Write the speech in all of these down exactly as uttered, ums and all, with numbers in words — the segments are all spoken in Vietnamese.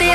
Tình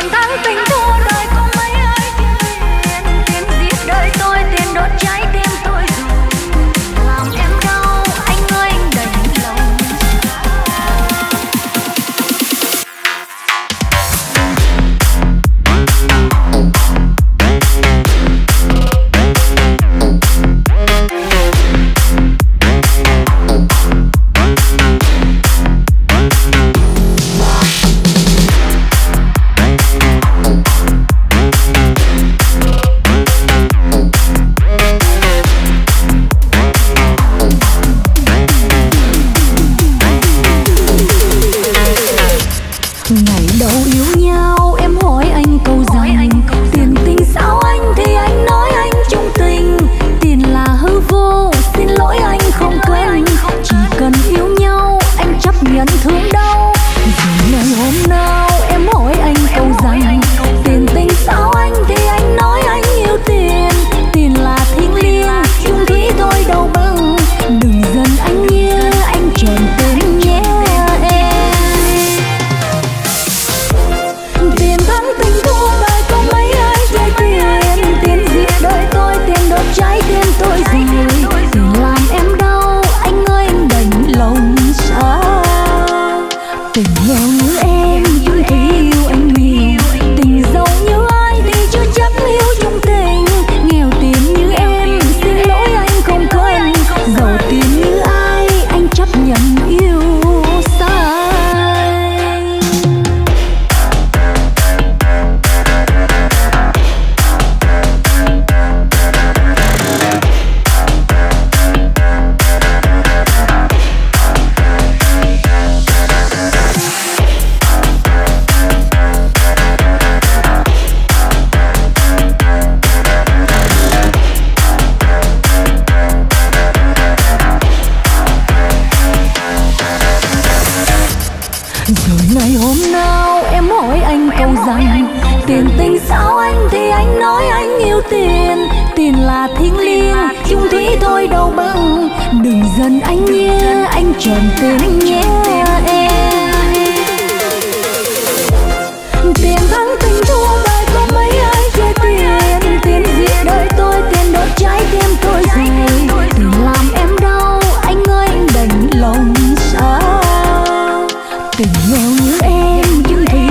yêu như em như thế.